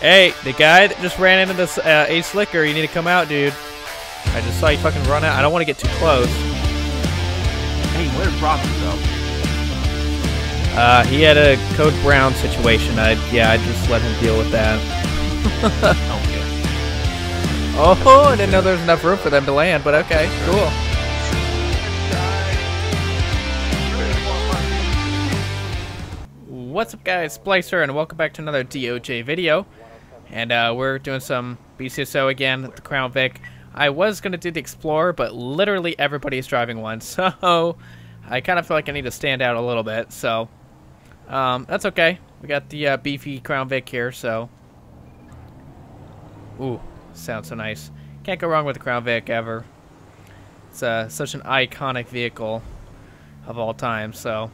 Hey, the guy that just ran into this Ace Slicker, you need to come out, dude. I just saw you fucking run out. I don't want to get too close. Hey, where's Robin, though? He had a Code Brown situation. I just let him deal with that. Okay. Oh, I didn't know there was enough room for them to land, but okay, cool. What's up, guys? Splicer, and welcome back to another DOJ video. And we're doing some BCSO again at the Crown Vic. I was going to do the Explorer, but literally everybody's driving one, so I kind of feel like I need to stand out a little bit, so that's okay. We got the beefy Crown Vic here, so... Ooh, sounds so nice. Can't go wrong with the Crown Vic ever. It's such an iconic vehicle of all time, so...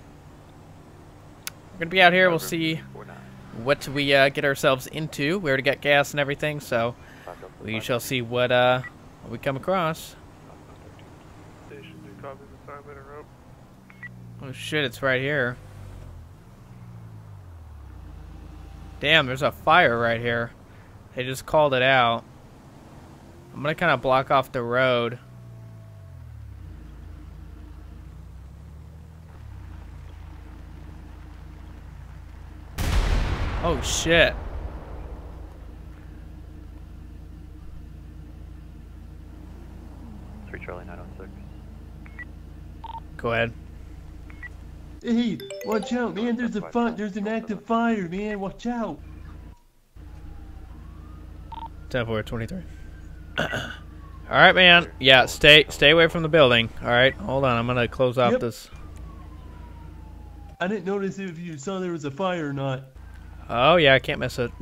We're gonna be out here. We'll see what we get ourselves into. We already got gas and everything, so we shall see what we come across. Oh shit! It's right here. Damn, there's a fire right here. They just called it out. I'm gonna kind of block off the road. Oh shit. Charlie 906. Go ahead. Hey, watch out, man, there's an active fire, man, watch out. 10-4-23. Alright, man. Yeah, stay away from the building. Alright, hold on, I'm gonna close off this. I didn't notice if you saw there was a fire or not. Oh yeah, I can't miss it.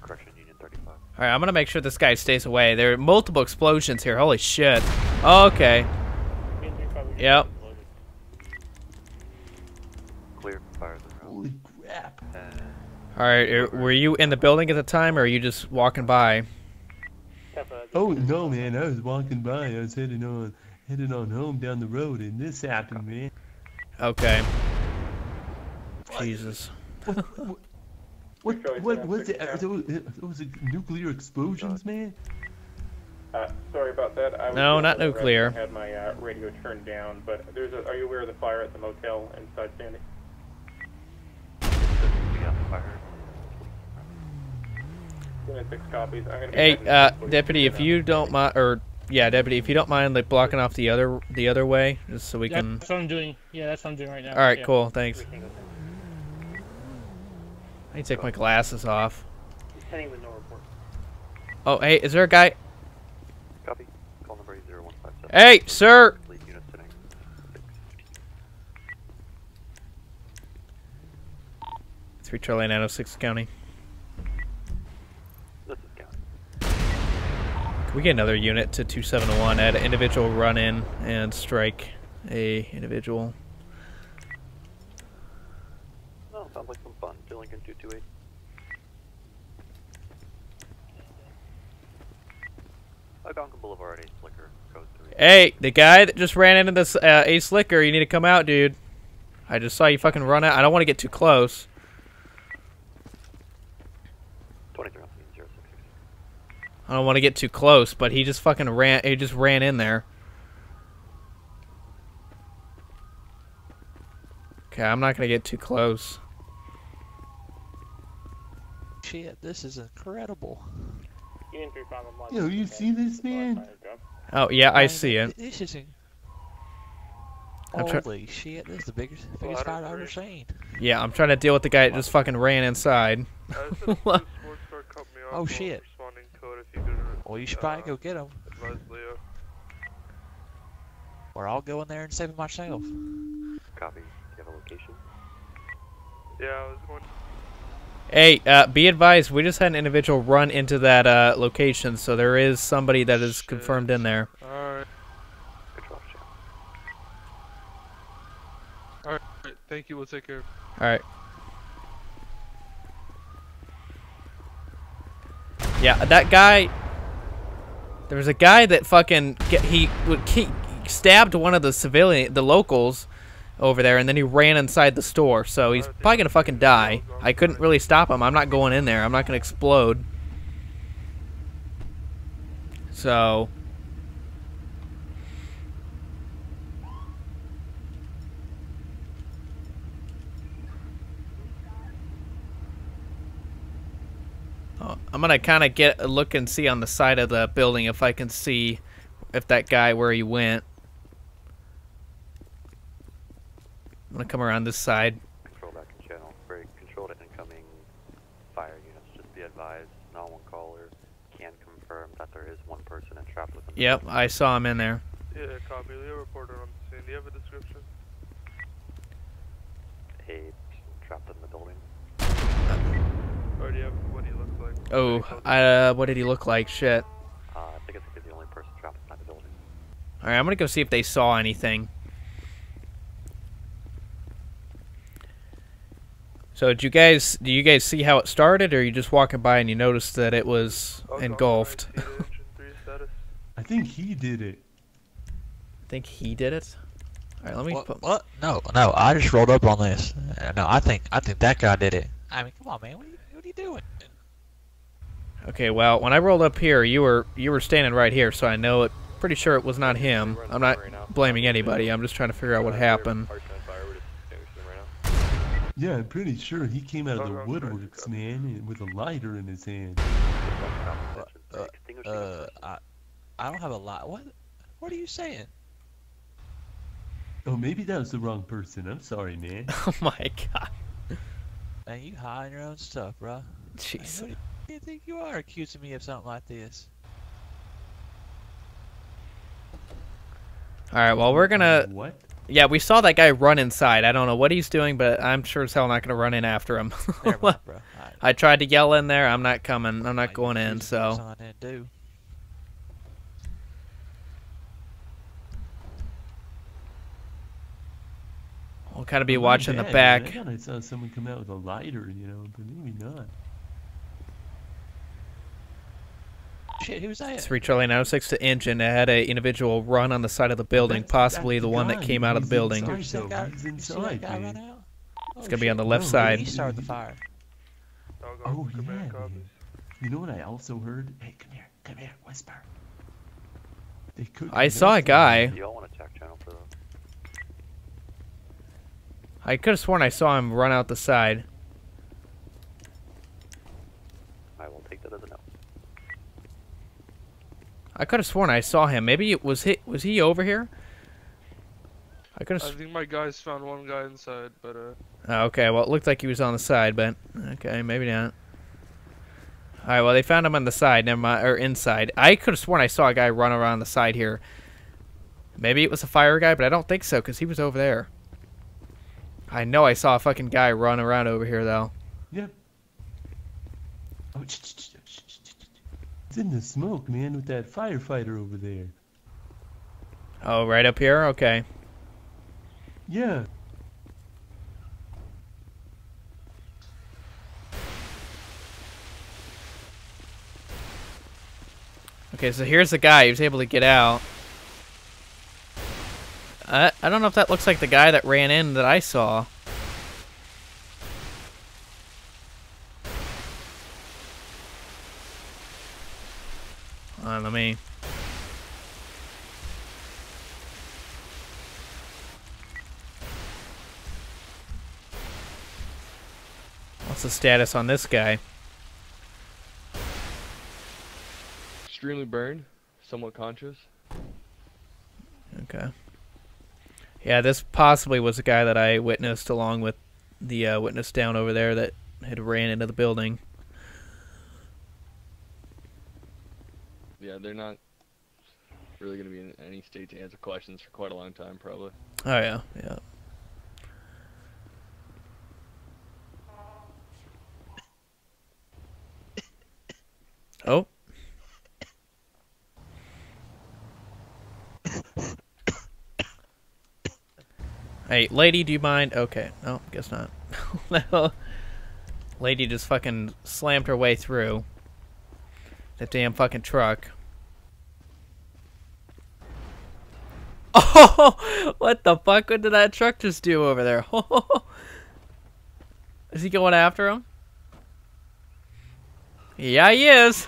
Correction, Union 35. All right, I'm gonna make sure this guy stays away. There are multiple explosions here. Holy shit. Oh, okay. Yep. Clear fire the road. Holy crap. All right, were you in the building at the time, or are you just walking by? Oh no, man, I was walking by. I was headed on home down the road, and this happened, man. Okay. Jesus. What was it? It was a nuclear explosions, man? Sorry about that. No, not nuclear. I had my radio turned down, but there's a... Are you aware of the fire at the motel inside Sandy? We got the fire. Copies. I'm gonna hey, deputy, if you don't mind, or... Yeah, deputy, if you don't mind, like, blocking off the other way, just so we can. That's what I'm doing. Yeah, that's what I'm doing right now. All right, yeah. Cool. Thanks. I need to take my glasses off. With no report. Oh, hey, is there a guy? Copy. Call number 0157. Hey, sir. It's 3 Charlie 906 County. We get another unit to 2701 at an individual run in and strike a individual. Oh, sounds like some fun. Dillingham 228. Algonquin Boulevard, Ace Slicker, code 3. Hey, the guy that just ran into this Ace Slicker, you need to come out, dude. I just saw you fucking run out. I don't want to get too close. I don't want to get too close, but he just fucking ran. He just ran in there. Okay, I'm not gonna get too close. Shit, this is incredible. Yo, you see this, man? Oh yeah, I see it. This is. Holy shit! This is the biggest fight I've ever seen. Yeah, I'm trying to deal with the guy that just fucking ran inside. Oh shit! Well, you should probably go get him. Or I'll go in there and save him myself. Copy. Do you have a location? Yeah, I was going. Hey, be advised, we just had an individual run into that location, so there is somebody that is confirmed in there. Alright. Alright, thank you, we'll take care. Alright. Yeah, that guy... There was a guy that fucking he stabbed one of the locals over there, and then he ran inside the store, so he's probably gonna fucking die. I couldn't really stop him. I'm not going in there. I'm not gonna explode. So... I'm gonna kind of get a look and see on the side of the building if I can see if that guy, where he went. I'm gonna come around this side. Control back in channel. Break. Control to incoming fire units. Just be advised, not one caller can confirm that there is one person entrapped within. Yep, I saw him in there. Yeah, copy. Leo reporter on the scene. Do you have a description? A person trapped in the building. Or do you have what he looks like? Oh, what did he look like? Shit. I think it's because the only person trapped inside the building. Alright, I'm gonna go see if they saw anything. So do you guys see how it started, or are you just walking by and you noticed that it was engulfed? I think he did it. Alright, let me what? No, I just rolled up on this. No, I think that guy did it. I mean, come on, man, what are you doing? Okay, well, when I rolled up here, you were standing right here, so I know it. Pretty sure it was not him. I'm not blaming anybody. I'm just trying to figure out what happened. Yeah, I'm pretty sure he came out of the woodworks, man, with a lighter in his hand. I don't have a light. What are you saying? Oh, maybe that was the wrong person. I'm sorry, man. Oh my god. Man, you high on your own stuff, bro. Jeez. What do you think you are, accusing me of something like this? Alright, well, we're gonna... What? Yeah, we saw that guy run inside. I don't know what he's doing, but I'm sure as hell not going to run in after him. Never mind, bro. Right. I tried to yell in there. I'm not coming. I'm not going in, so... We'll kind of be watching the back. Man, I kind of saw someone come out with a lighter, you know, but maybe not. Shit, who's that? 3 Charlie 906 to engine. It had a individual run on the side of the building, possibly the one that came out of the building. It's gonna be on the left side. He started the fire. Oh yeah. You know what I also heard? Hey, come here, whisper. I saw a guy. I could have sworn I saw him run out the side. I will take that as a no. I could have sworn I saw him. Maybe it was he over here? I think my guys found one guy inside, but oh, okay, well it looked like he was on the side, but okay, maybe not. All right, well they found him on the side, never mind, or inside. I could have sworn I saw a guy run around the side here. Maybe it was a fire guy, but I don't think so because he was over there. I know I saw a fucking guy run around over here though. Yeah. Oh, it's in the smoke, man, with that firefighter over there. Oh, right up here? Okay. Yeah. Okay, so here's the guy. He was able to get out. I don't know if that looks like the guy that ran in that I saw. Let me. What's the status on this guy? Extremely burned, somewhat conscious. Okay. Yeah, this possibly was the guy that I witnessed along with the witness down over there that had ran into the building. Yeah, they're not really going to be in any state to answer questions for quite a long time, probably. Oh, yeah, yeah. Oh. Hey, lady, do you mind? Okay. No, guess not. No. Lady just fucking slammed her way through. That damn fucking truck. Oh, what the fuck? What did that truck just do over there? Is he going after him? Yeah, he is.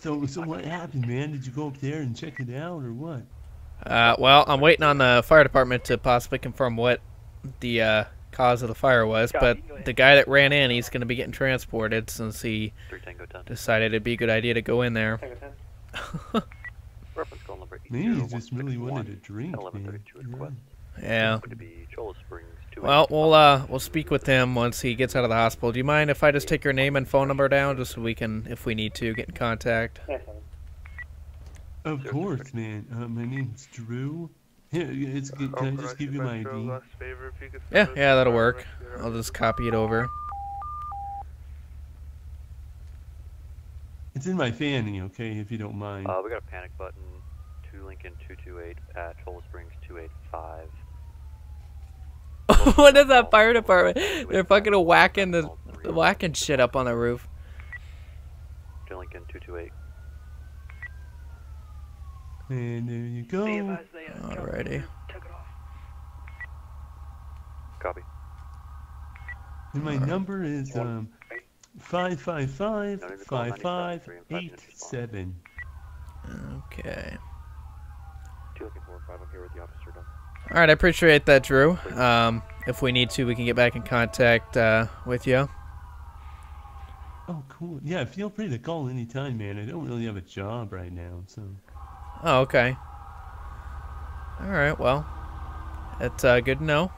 So what happened, man? Did you go up there and check it out, or what? Well, I'm waiting on the fire department to possibly confirm what the cause of the fire was, but the guy that ran in, he's going to be getting transported since he decided it'd be a good idea to go in there. Maybe he just really wanted a drink, man. Yeah. Well, we'll speak with him once he gets out of the hospital. Do you mind if I just take your name and phone number down, just so we can, if we need to, get in contact? Of course, man. My name's Drew. Here, can I just give you my ID? Yeah, that'll work. I'll just copy it over. It's in my fanny, okay, if you don't mind. We got a panic button, 2 Lincoln 228 at Toll Springs 285. What is that fire department? They're fucking whacking shit up on the roof. Lincoln 228. And there you go. Alrighty. Copy. And my number is 555-5587. Okay. All right, I appreciate that, Drew. If we need to, we can get back in contact with you. Oh, cool. Yeah, feel free to call anytime, man. I don't really have a job right now, so. Oh, okay. All right, well, that's good to know.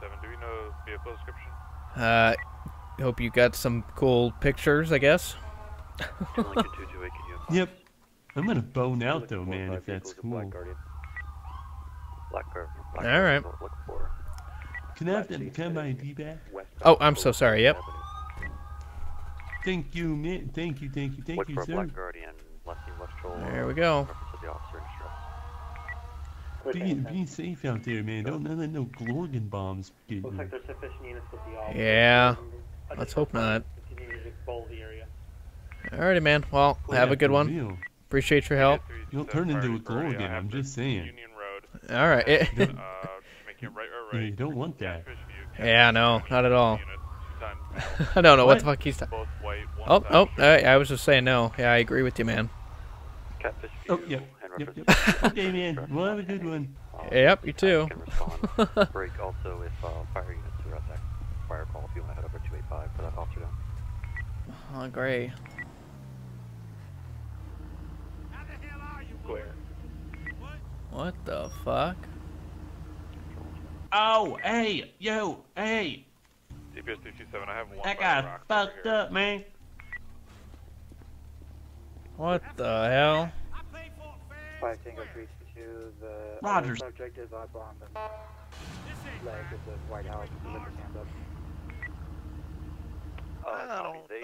Do we know vehicle description? Hope you got some cool pictures, I guess. Yep. I'm gonna bone out though, man, if that's cool. All right. Can I have my ID back? Oh, I'm so sorry. Yep. Thank you, man. Thank you, sir. There we go. Be safe out there, man. Don't let no Glorgan bombs get you. Yeah. Let's hope not. Alrighty, man. Well, have a good one. Appreciate your help. You'll turn into a Glorgan. I'm just saying. All right. You don't want that. Yeah, no, not at all. I don't know what the fuck he's talking. I was just saying no. Yeah, I agree with you, man. Oh, yeah. Yep. Okay, man. We'll have a good one. Yep, you too. Break also if fire units are at that fire call. If you want to head over 285 for that officer down. Oh, great. How the hell are you? Where? What the fuck? Oh, hey, yo, hey. DPS 227, I have one. That guy's fucked up, man. What the hell? 5-3-2, the Rogers. Objective bomb the flag of the White House.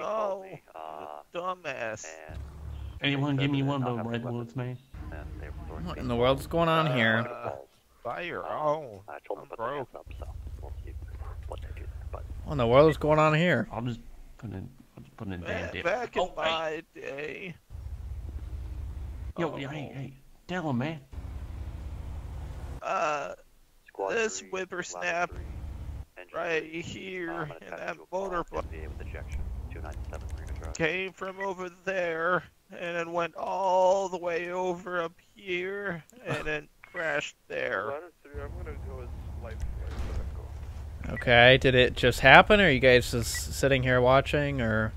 Oh, dumbass. Anyone give me one of those Red Woods, man? What in the world's going on here? Buy your own. I'm broke. What in the world is going on here? I'll just put in damn back in my day. Yo, hey, tell him, man. This whippersnap right here and that motor came from over there and it went all the way over up here and then crashed there. Okay, did it just happen or are you guys just sitting here watching or?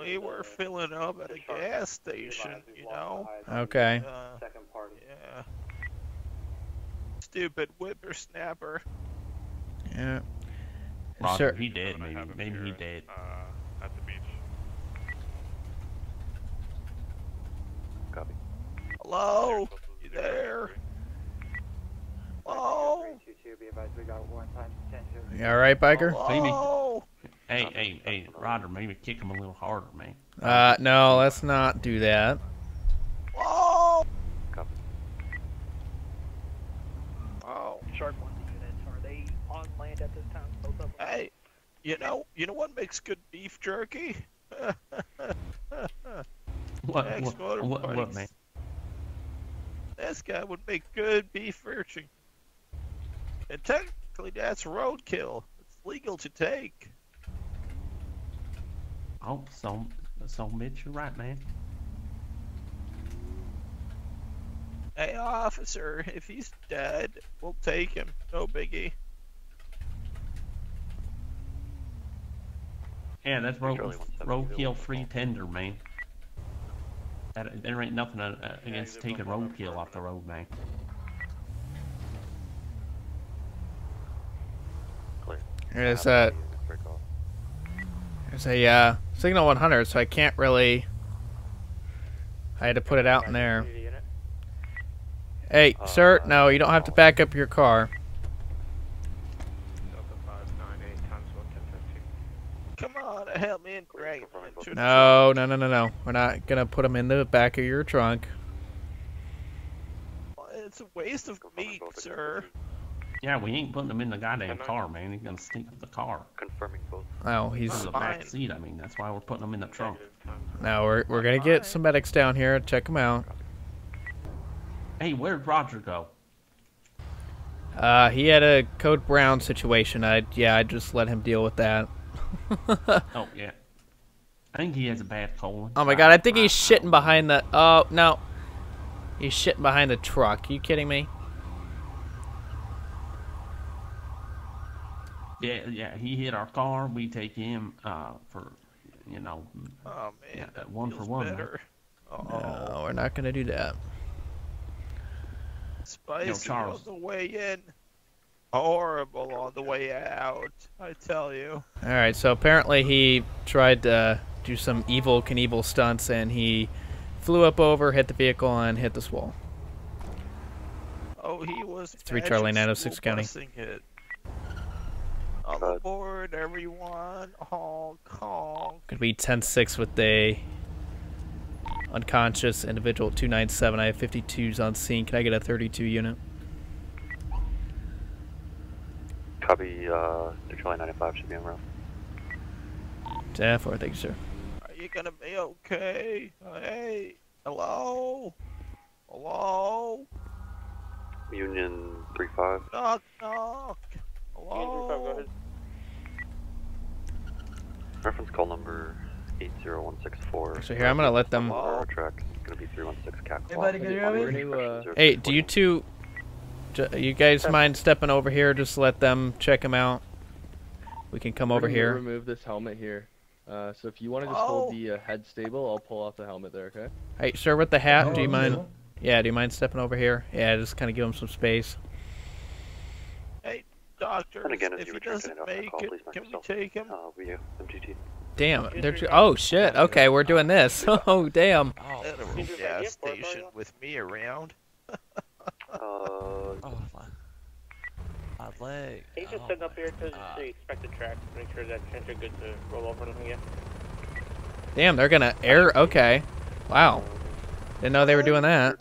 We were filling up at a gas station, you know? Okay. Yeah. Stupid whippersnapper. Yeah. Sure. He did, maybe he did. At the beach. Copy. Hello? You there? Hello? You alright, biker? Hello? Hey, Roger, maybe kick him a little harder, man. No, let's not do that. Whoa! Copy. Oh, Shark 1 units, are they on land at this time? Both of them? Hey, you know what makes good beef jerky? What, man? This guy would make good beef virgin. And technically, that's roadkill. It's legal to take. Oh, so Mitch, you're right, man. Hey, officer, if he's dead, we'll take him. No biggie. Yeah, that's roadkill free tender, man. There ain't nothing against taking roadkill off the road, man. There's a Signal 100, so I can't really. I had to put it out in there. Hey, sir, no, you don't have to back up your car. Come on, help me and drag him. No. We're not gonna put him in the back of your trunk. It's a waste of meat, sir. Yeah, we ain't putting him in the goddamn car, man. He's gonna stink up the car. Confirming both. Oh, he's in the back seat. I mean, that's why we're putting him in the trunk. No, we're gonna get some medics down here and check him out. Hey, where'd Roger go? He had a Code Brown situation. I just let him deal with that. Oh yeah, I think he has a bad colon. Oh my god, I think he's shitting behind the. Oh no, he's shitting behind the truck. Are you kidding me? Yeah, he hit our car. We take him for, you know, oh, man, that one for one. Oh. No, we're not gonna do that. Spicy on the way in, horrible on the way out. I tell you. All right, so apparently he tried to do some evil Knievel stunts, and he flew up over, hit the vehicle, and hit this wall. Oh, he was 3 Charlie 906 County. On board, everyone. Honk, honk. Could be 10-6 with a unconscious individual 297. I have 52s on scene. Can I get a 32 unit? Copy. 3 Charlie 95 should be on route. Therefore, thank you, sir. Are you gonna be okay? Hey, hello. Union 35. Knock, knock. Hello? Reference call number 80164. So here, I'm gonna let them. Track. It's gonna be 316 Cat. Anybody can hear me? Hey, do you two, you guys mind stepping over here? Just let them check him out. We can come over here. Remove this helmet here. So if you want to just hold the head stable, I'll pull off the helmet there. Okay. Hey, sir, with the hat, do you mind? Yeah, do you mind stepping over here? Yeah, just kind of give him some space. Doctors, and again, if he doesn't make it, can we take him? MGT. Damn, they're oh shit, okay, we're doing this. Oh, damn. Gas station with me around. My leg. Can you just send up here to the expected track to make sure that trains are good to roll over them again? Damn, they're gonna air, okay. Wow. Didn't know they were doing that.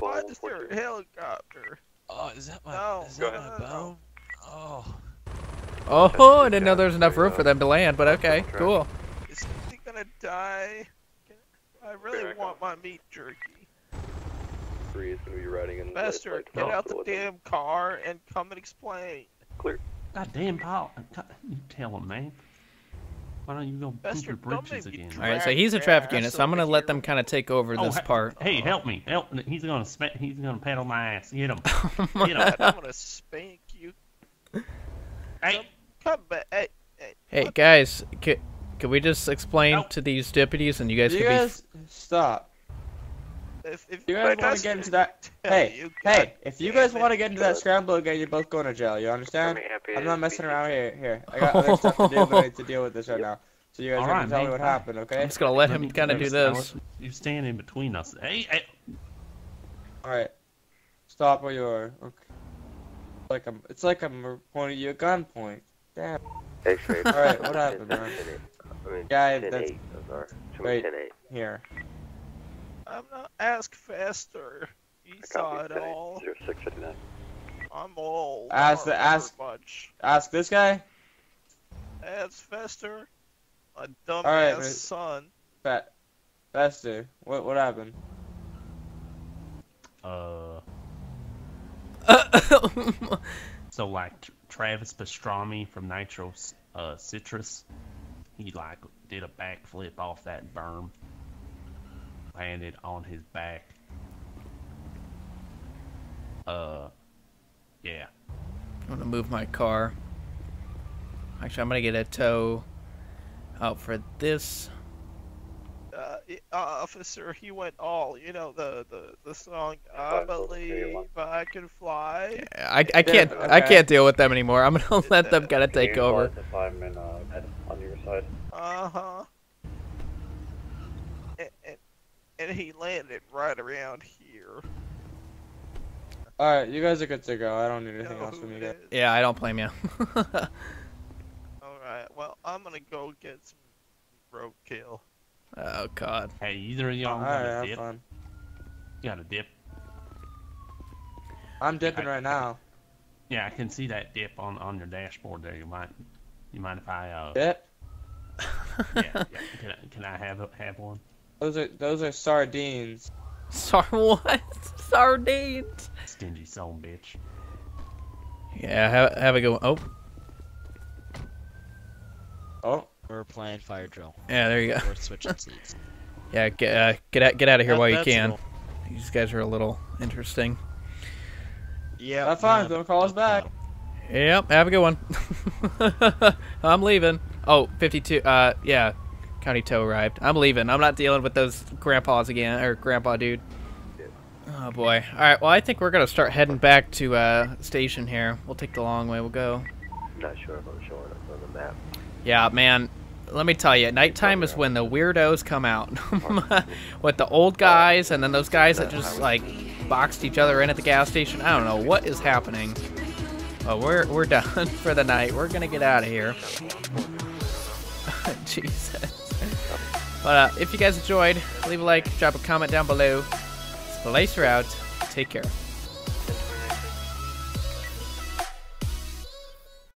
Why is there a helicopter? Oh, is that my, bone? Oh, I didn't know there was enough room for them to land, but okay, cool. Is he gonna die? I really want my meat jerky. Three is gonna be riding in the Bester, get out the damn car and come and explain. Clear. Goddamn, Paul. You tell him, man. Why don't you go poop your bridges again? Alright, so he's a traffic unit, so I'm gonna let them kind of take over this part. Hey, help me. Help me. He's gonna paddle my ass. Hit him. Hit him. I'm gonna spank you. Hey, guys, can we just explain to these deputies, and you guys stop. If you guys want to get into that, if you guys want to get into that scramble again, you're both going to jail. You understand? I'm not messing around here. I got other stuff to do, but I need to deal with this right now. So you guys have to tell me what happened, okay? I'm just gonna let him kind of do this. You stand in between us. Hey. All right, stop where you are. Okay. It's like I'm pointing you at gunpoint. Damn. X-ray. All right, what happened, man? Guy, that's right here. I'm not ask faster. He saw it all. I'm old. Ask this guy. Ask faster. A dumbass son. Fat. Faster. What happened? So like Travis Pastrami from Nitro Citrus, he like did a backflip off that berm, landed on his back. Yeah. I'm gonna move my car. Actually, I'm gonna get a tow out for this. Officer, he went all, you know, the song, I believe I can fly. I can't, okay. I can't deal with them anymore. I'm gonna let them kind of take over. If I'm in, on your side. Uh-huh. And he landed right around here. Alright, you guys are good to go. I don't need anything else from you guys. Yeah, I don't blame you. Alright, well, I'm gonna go get some roadkill. Oh god. Hey, either of y'all got a dip? Fine. You got a dip? I'm dipping right now. Yeah, I can see that dip on your dashboard there. You mind if I dip? Yeah. Can I have one? Those are sardines. What? Sardines. Stingy son, bitch. Yeah, have a good one. Oh. We're playing fire drill. Yeah, there you go. We're switching seats. Yeah, get out of here while you can. Cool. These guys are a little interesting. Yeah, that's fine. Don't call us back. Yep, have a good one. I'm leaving. Oh, 52. Yeah, county tow arrived. I'm leaving. I'm not dealing with those grandpas again, or grandpa dude. Oh boy. All right. Well, I think we're gonna start heading back to station here. We'll take the long way. We'll go. Not sure if I'm showing up on the map. Yeah, man. Let me tell you, nighttime is when the weirdos come out. With the old guys and then those guys that just, like, boxed each other in at the gas station. I don't know what is happening. Oh, we're done for the night. We're going to get out of here. Jesus. But if you guys enjoyed, leave a like, drop a comment down below. Splicer out. Take care.